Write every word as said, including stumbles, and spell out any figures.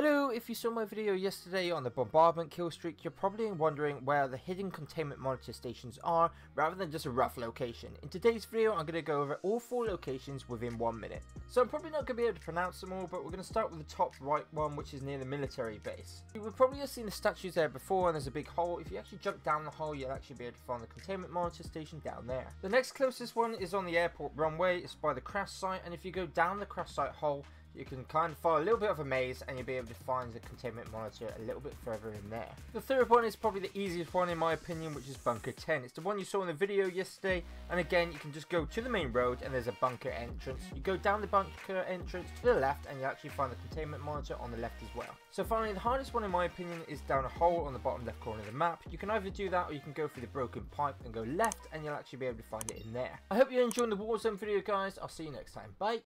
Hello, if you saw my video yesterday on the bombardment killstreak, you're probably wondering where the hidden containment monitor stations are rather than just a rough location. In today's video I'm going to go over all four locations within one minute. So I'm probably not going to be able to pronounce them all, but we're going to start with the top right one, which is near the military base. You would probably have seen the statues there before, and there's a big hole. If you actually jump down the hole, you'll actually be able to find the containment monitor station down there. The next closest one is on the airport runway. It's by the crash site, and if you go down the crash site hole, you can kind of follow a little bit of a maze and you'll be able to find the containment monitor a little bit further in there. The third one is probably the easiest one in my opinion, which is Bunker ten. It's the one you saw in the video yesterday, and again you can just go to the main road and there's a bunker entrance. You go down the bunker entrance to the left and you actually find the containment monitor on the left as well. So finally, the hardest one in my opinion is down a hole on the bottom left corner of the map. You can either do that or you can go through the broken pipe and go left and you'll actually be able to find it in there. I hope you're enjoying the Warzone video, guys. I'll see you next time. Bye!